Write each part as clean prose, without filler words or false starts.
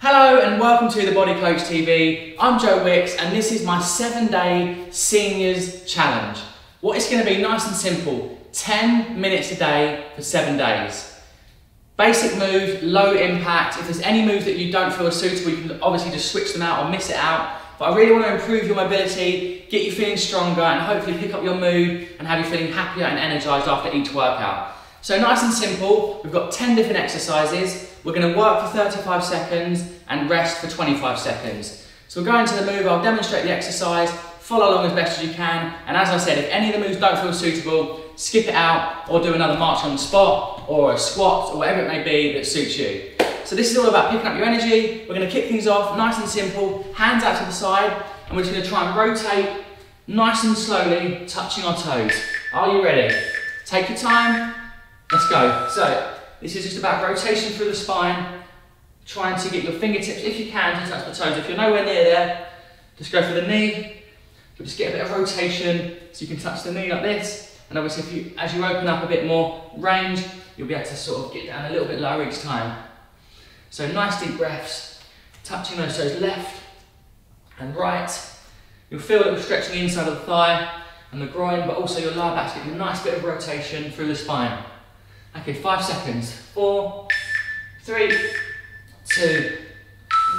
Hello and welcome to The Body Coach TV. I'm Joe Wicks and this is my 7-day seniors challenge. What it's going to be nice and simple, 10 minutes a day for 7 days. Basic moves, low impact. If there's any moves that you don't feel are suitable, you can obviously just switch them out or miss it out. But I really want to improve your mobility, get you feeling stronger and hopefully pick up your mood and have you feeling happier and energised after each workout. So nice and simple, we've got 10 different exercises. We're going to work for 35 seconds and rest for 25 seconds. So we'll go into the move, I'll demonstrate the exercise, follow along as best as you can, and as I said, if any of the moves don't feel suitable, skip it out or do another march on the spot or a squat or whatever it may be that suits you. So this is all about picking up your energy. We're going to kick things off nice and simple, hands out to the side, and we're just going to try and rotate nice and slowly, touching our toes. Are you ready? Take your time. Let's go. So this is just about rotation through the spine, trying to get your fingertips, if you can, to touch the toes. If you're nowhere near there, just go for the knee. You'll just get a bit of rotation so you can touch the knee like this. And obviously, if you, as you open up a bit more range, you'll be able to sort of get down a little bit lower each time. So nice deep breaths, touching those toes left and right. You'll feel that you're stretching the inside of the thigh and the groin, but also your lower back. So get a nice bit of rotation through the spine. Okay, 5 seconds. 4, 3, 2,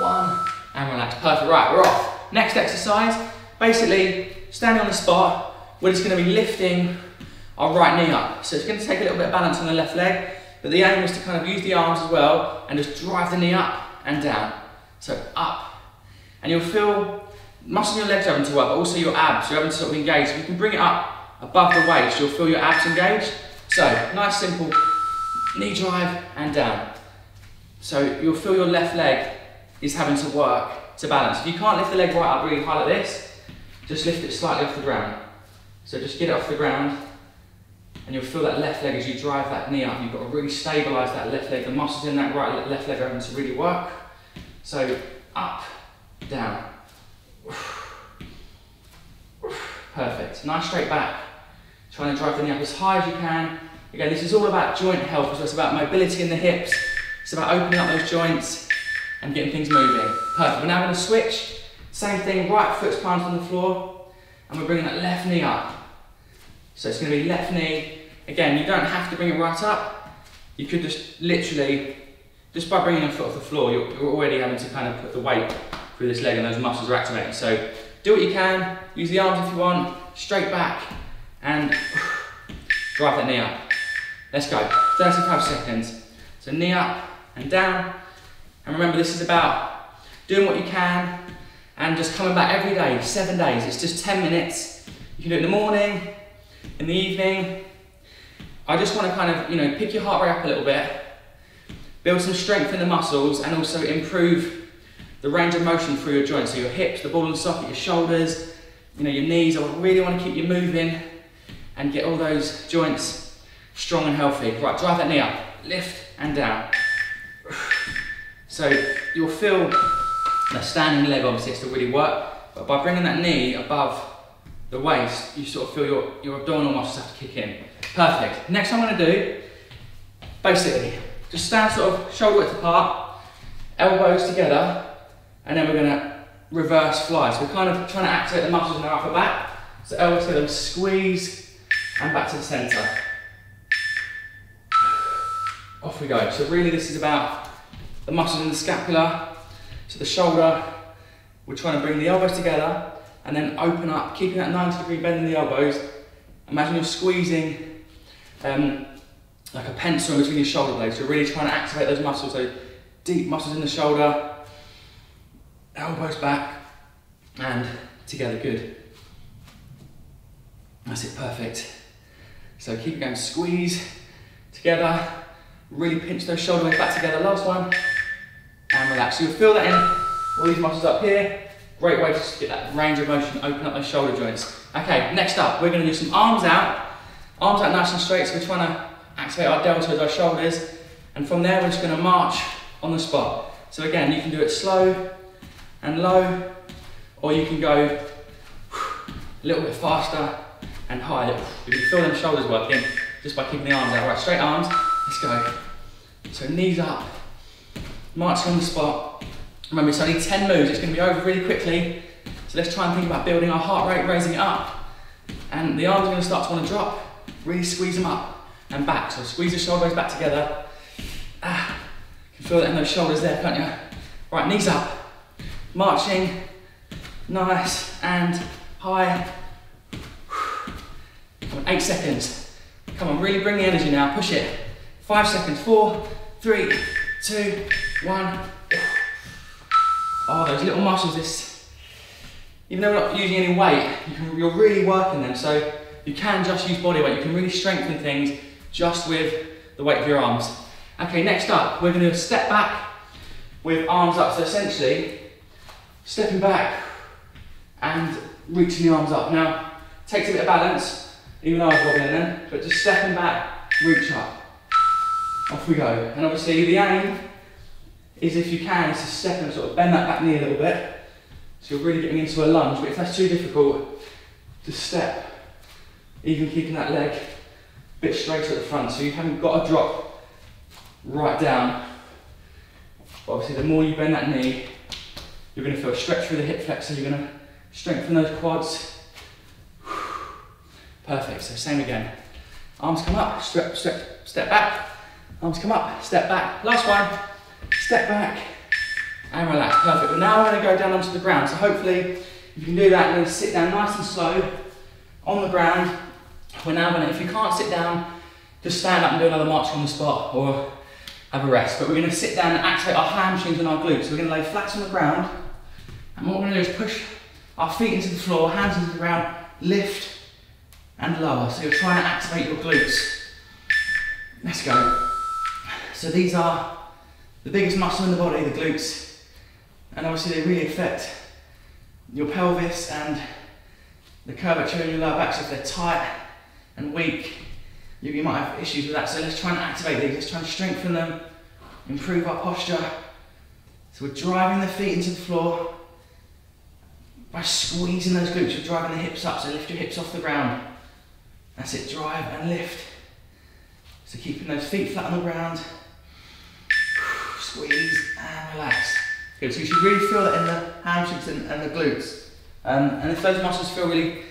1, and relax. Perfect, right, we're off. Next exercise, basically standing on the spot, we're just going to be lifting our right knee up. So it's going to take a little bit of balance on the left leg, but the aim is to kind of use the arms as well and just drive the knee up and down. So up, and you'll feel muscles in your legs are having to work, but also your abs, you're having to sort of engage. If you can bring it up above the waist, you'll feel your abs engage. So, nice simple knee drive and down. So you'll feel your left leg is having to work to balance. If you can't lift the leg right up really high like this, just lift it slightly off the ground. So just get it off the ground and you'll feel that left leg as you drive that knee up. You've got to really stabilise that left leg. The muscles in that right left leg are having to really work. So up, down. Perfect, nice straight back. Trying to drive the knee up as high as you can. Again, this is all about joint health, so it's about mobility in the hips. It's about opening up those joints and getting things moving. Perfect, we're now going to switch. Same thing, right foot's planted on the floor, and we're bringing that left knee up. So it's going to be left knee. Again, you don't have to bring it right up. You could just literally, just by bringing your foot off the floor, you're already having to kind of put the weight through this leg and those muscles are activating. So do what you can, use the arms if you want, straight back, and drive that knee up. Let's go, 35 seconds. So knee up and down. And remember, this is about doing what you can and just coming back every day, 7 days. It's just 10 minutes. You can do it in the morning, in the evening. I just want to kind of, you know, pick your heart rate up a little bit, build some strength in the muscles and also improve the range of motion through your joints. So your hips, the ball and socket, your shoulders, you know, your knees. I really want to keep you moving and get all those joints strong and healthy. Right, drive that knee up, lift and down. So you'll feel the standing leg obviously has to really work, but by bringing that knee above the waist, you sort of feel your abdominal muscles have to kick in. Perfect. Next I'm going to do, basically, just stand sort of shoulder width apart, elbows together, and then we're going to reverse fly. So we're kind of trying to activate the muscles in our upper back. So elbows together, squeeze, and back to the centre. Off we go. So really this is about the muscles in the scapula, so the shoulder. We're trying to bring the elbows together and then open up, keeping that 90-degree bend in the elbows. Imagine you're squeezing like a pencil between your shoulder blades. You're really trying to activate those muscles, so deep muscles in the shoulder, elbows back and together, good. That's it, perfect. So keep it going, squeeze together, really pinch those shoulder blades back together, last one, and relax. So you'll feel that in all these muscles up here. Great way to just get that range of motion, open up those shoulder joints. Okay, next up, we're gonna do some arms out nice and straight, so we're trying to activate our deltoids, our shoulders, and from there we're just gonna march on the spot. So again, you can do it slow and low, or you can go a little bit faster and high. You can feel them shoulders working just by keeping the arms out. Right, straight arms, let's go. So knees up, march on the spot, Remember, it's only 10 moves, it's going to be over really quickly. So let's try and think about building our heart rate, raising it up. And the arms are going to start to want to drop. Really squeeze them up and back. So squeeze the shoulders back together. Ah, you can feel that in those shoulders there, can't you? Right, knees up. Marching, nice and high. 8 seconds. Come on, really bring the energy now, push it. 5 seconds, 4, 3, 2, 1. Oh, those little muscles, even though we're not using any weight, you're really working them, so you can just use body weight. You can really strengthen things just with the weight of your arms. Okay, next up, we're gonna step back with arms up. So essentially, stepping back and reaching the arms up. Now, it takes a bit of balance, even though I was wobbling then, but just stepping back, reach up. Off we go. And obviously the aim is, if you can, is to step and sort of bend that back knee a little bit. So you're really getting into a lunge, but if that's too difficult, just step. Even keeping that leg a bit straighter at the front, so you haven't got to drop right down. But obviously the more you bend that knee, you're going to feel a stretch through the hip flexor, you're going to strengthen those quads. Perfect, so same again. Arms come up, step back. Arms come up, step back. Last one, step back. And relax, perfect. But now we're going to go down onto the ground. So hopefully, if you can do that, you're going to sit down nice and slow on the ground. We're now going to, if you can't sit down, just stand up and do another march on the spot or have a rest. But we're going to sit down and activate our hamstrings and our glutes. So we're going to lay flat on the ground. And what we're going to do is push our feet into the floor, hands into the ground, lift and lower. So you're trying to activate your glutes. Let's go. So these are the biggest muscle in the body, the glutes. And obviously they really affect your pelvis and the curvature in your lower back. So if they're tight and weak, you might have issues with that. So let's try and activate these. Let's try and strengthen them, improve our posture. So we're driving the feet into the floor. By squeezing those glutes, you're driving the hips up. So lift your hips off the ground. That's it, drive and lift. So keeping those feet flat on the ground. Squeeze and relax. Good, so you should really feel that in the hamstrings and the glutes. And if those muscles feel really,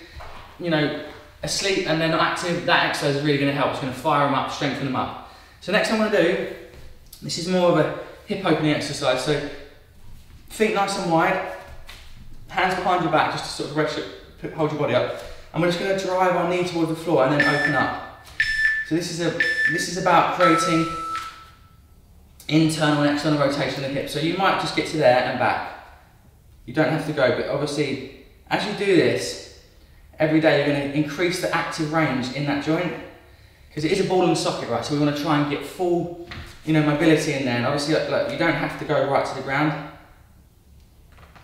asleep and they're not active, that exercise is really going to help. It's going to fire them up, strengthen them up. So next I'm going to do, this is more of a hip opening exercise. So feet nice and wide, hands behind your back just to sort of rest it, hold your body up. And we're just going to drive our knee towards the floor and then open up. So this is about creating internal and external rotation of the hips. So you might just get to there and back. You don't have to go, but obviously as you do this, every day you're going to increase the active range in that joint, because it is a ball and socket, right? So we want to try and get full mobility in there. And obviously look, you don't have to go right to the ground.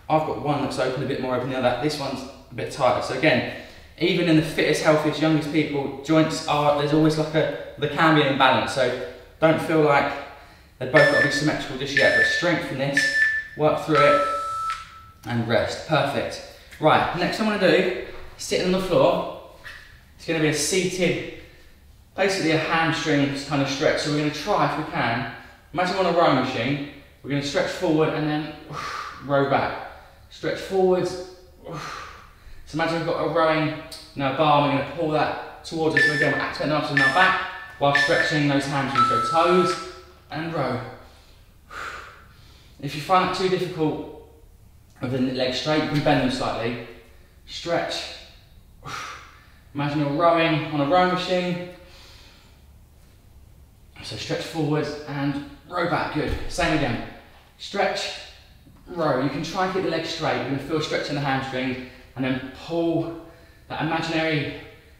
I've got one that's open, a bit more open than the other. This one's a bit tighter. So again, even in the fittest, healthiest, youngest people, joints are, there's always like there can be an imbalance. So don't feel like they've both got to be symmetrical just yet, but strengthen this, work through it, and rest. Perfect. Right, next I'm going to do, sitting on the floor, it's going to be a seated, basically a hamstring kind of stretch. So we're going to try, if we can, imagine we're on a row machine, we're going to stretch forward and then row back. Stretch forwards. So imagine we've got a rowing bar, and we're going to pull that towards us. So again, we're activating the muscles in our back while stretching those hamstrings, so toes, and row. If you find it too difficult with the legs straight, you can bend them slightly. Stretch. Imagine you're rowing on a row machine. So stretch forward and row back. Good. Same again. Stretch, row. You can try and keep the legs straight. You're going to feel stretch in the hamstring, and then pull that imaginary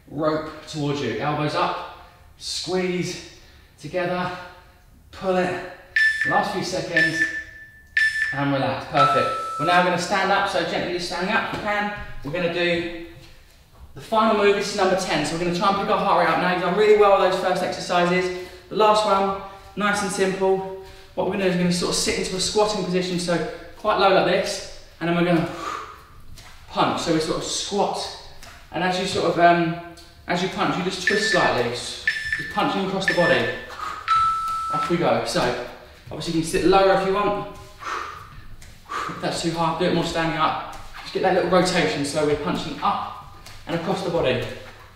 rope towards you. Elbows up. Squeeze together. Pull it, last few seconds, and relax, perfect. We're now going to stand up, so gently just standing up if you can. We're going to do the final move, this is number 10, so we're going to try and pick our heart rate up now. You've done really well with those first exercises. The last one, nice and simple. What we're going to do is we're going to sort of sit into a squatting position, so quite low like this, and then we're going to punch, so we sort of squat, and as you sort of, as you punch, you just twist slightly, just punching across the body. Off we go. So, obviously you can sit lower if you want. that's too hard, do it more standing up. Just get that little rotation, so we're punching up and across the body.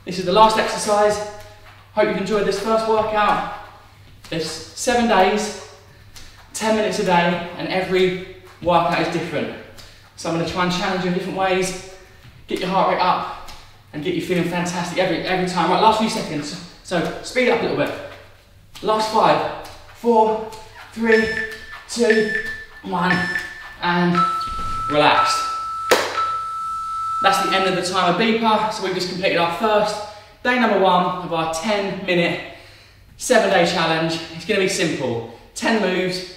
This is the last exercise. Hope you've enjoyed this first workout. There's 7 days, 10 minutes a day, and every workout is different. So I'm going to try and challenge you in different ways, get your heart rate up, and get you feeling fantastic every time. Right, last few seconds. So speed up a little bit. Last 5, 4, 3, 2, 1, and relaxed. That's the end of the timer beeper. So we've just completed our first day number 1 of our 10-minute, 7-day challenge. It's going to be simple. 10 moves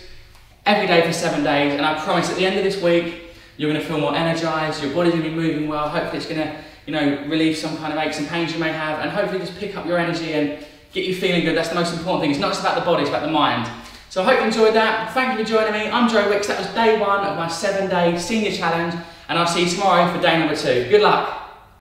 every day for 7 days, and I promise at the end of this week, you're going to feel more energized, your body's going to be moving well, hopefully it's going to, you know, relieve some kind of aches and pains you may have, and hopefully just pick up your energy and get you feeling good. That's the most important thing. It's not just about the body, it's about the mind. So I hope you enjoyed that. Thank you for joining me. I'm Joe Wicks. That was day 1 of my 7-day senior challenge, and I'll see you tomorrow for day number 2. Good luck.